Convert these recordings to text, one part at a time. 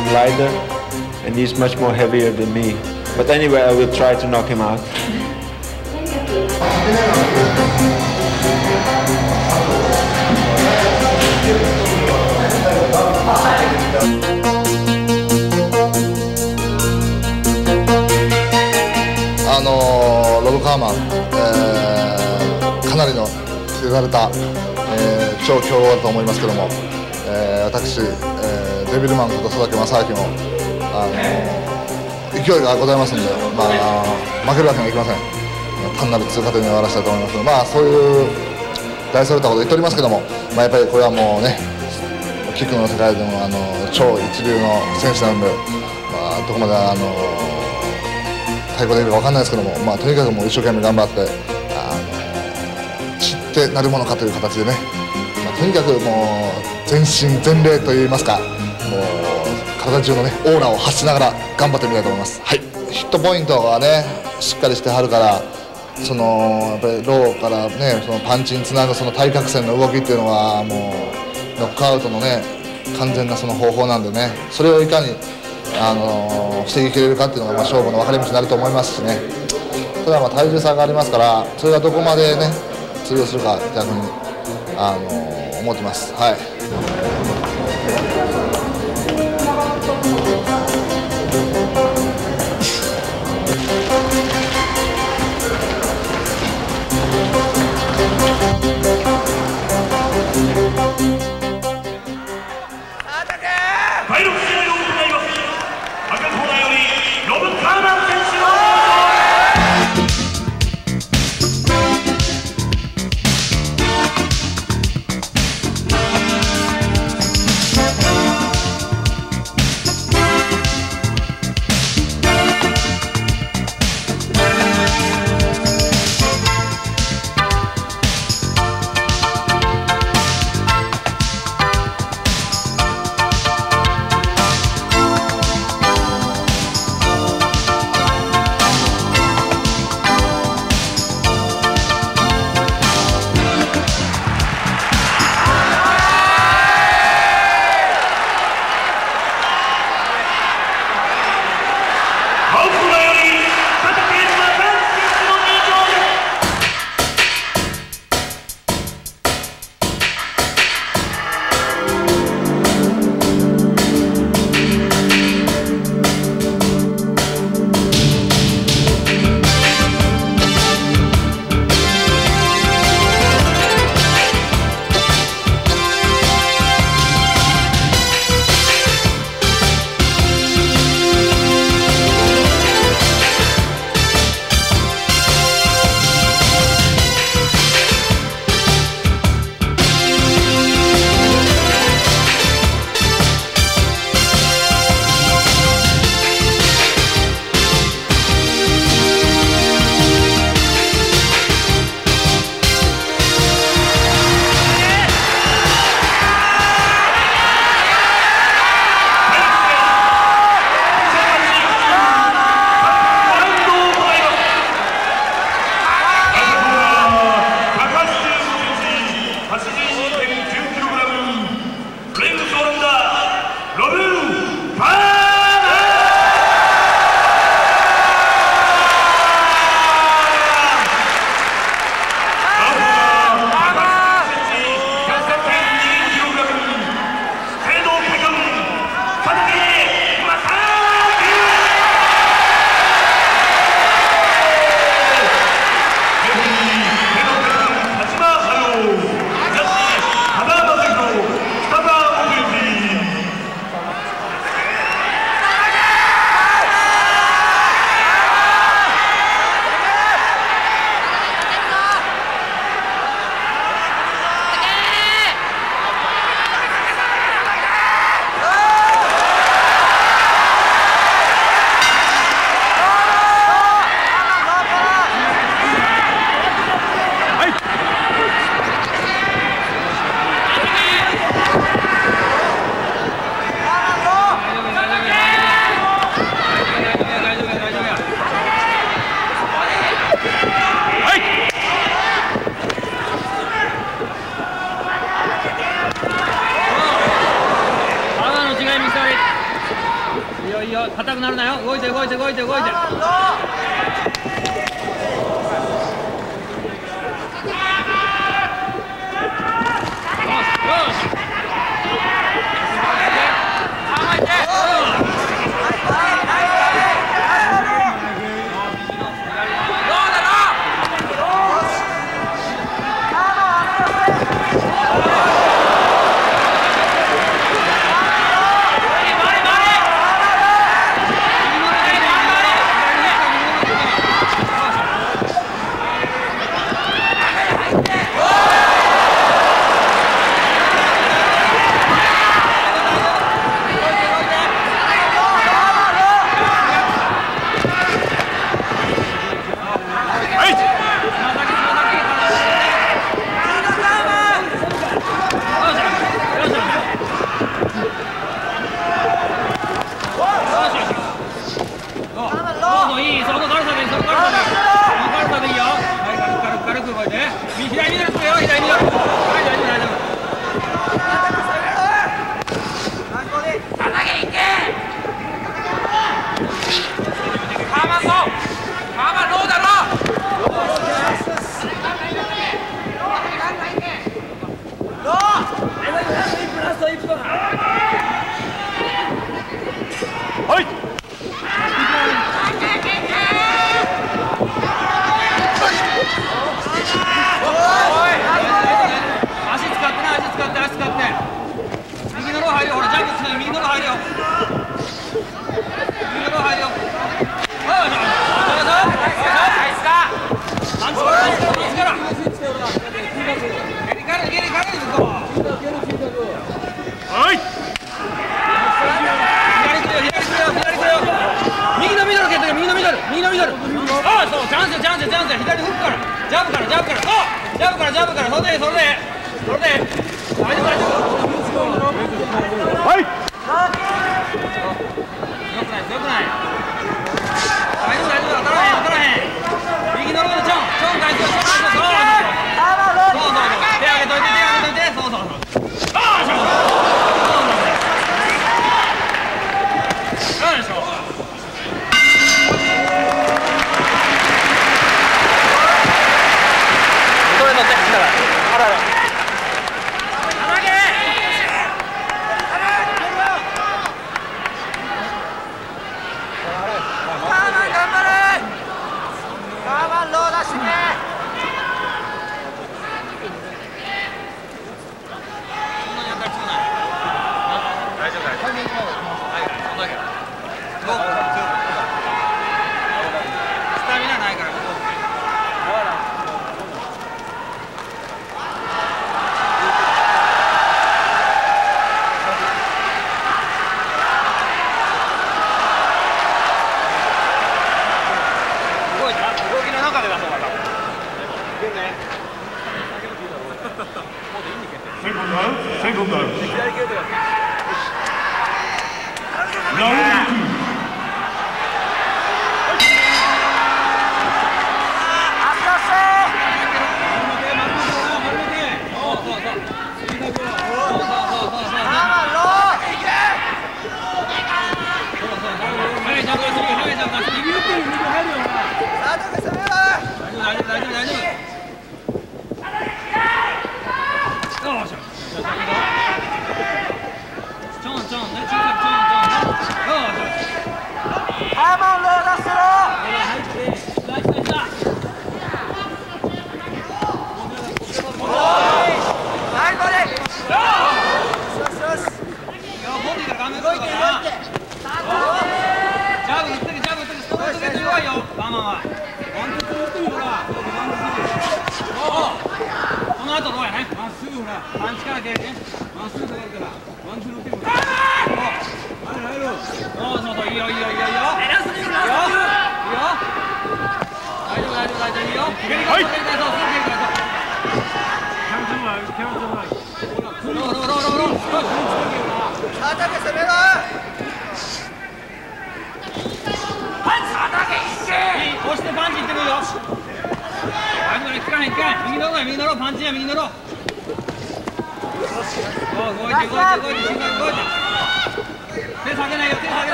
I'm lighter and he's much more heavier than me. But anyway, I will try to knock him out.ロブ・カーマン、かなりの削られた、超強豪だと思いますけども、私、デビルマンこと佐竹正明も勢いがございますので、まあ、負けるわけにはいきません。単なる通過点で終わらせたいと思いますが、まあ、そういう大それたことを言っておりますけども、まあ、やっぱりこれはもうね、キックの世界でも超一流の選手なので、まあ、どこまで最高でいるか分かんないですけども、まあ、とにかくもう一生懸命頑張って散ってなるものかという形でね、まあ、とにかくもう全身全霊といいますか、もう体中のねオーラを発しながら頑張ってみたいと思います。はい、ヒットポイントがねしっかりしてはるから、そのやっぱりローからねそのパンチにつなぐその対角線の動きっていうのはもうノックアウトのね完全なその方法なんでね、それをいかに防ぎきれるかっていうのが、まあ、勝負の分かれ道になると思いますしね。ただまあ体重差がありますから、それがどこまでね通用するか逆に思ってます。はいよいいよ、硬くなるなよ、動いて動いて動いて動いて。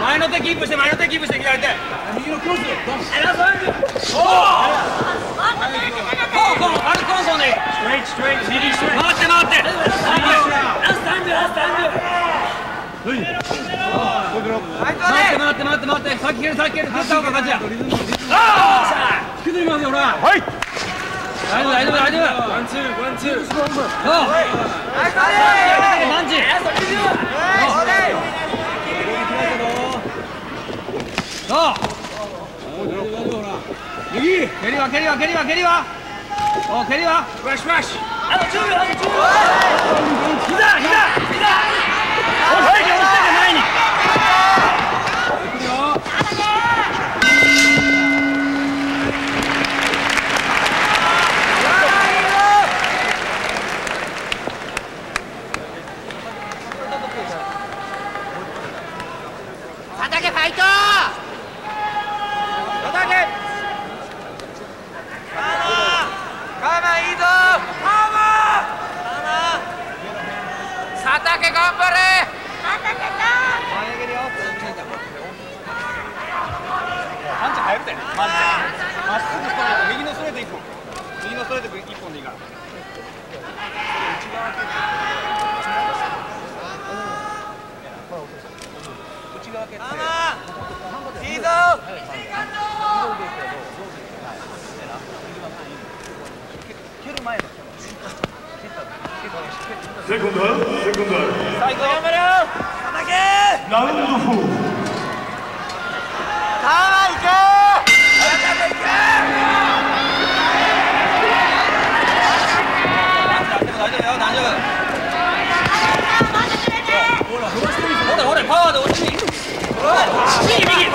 前の手キープして、前の手キープして、左手。右のクロス。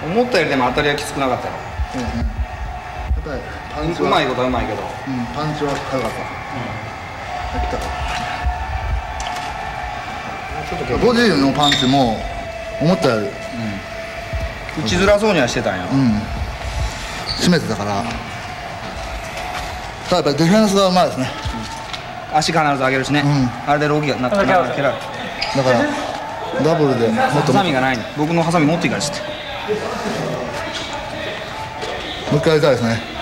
思ったよりでも当たりはきつくなかったよ。パンチはうまいことはうまいけど、うん、パンチは軽かった。来たからボディのパンチも思ったより、うん、打ちづらそうにはしてたんや。うん、締めてたから。ただやっぱりディフェンスがうまいですね。足必ず上げるしね、うん、あれでローキーがなってなけられる。だからダブルでもっとハサミがないの。僕のハサミ持っていかれちゃってもう一回やりたいですね。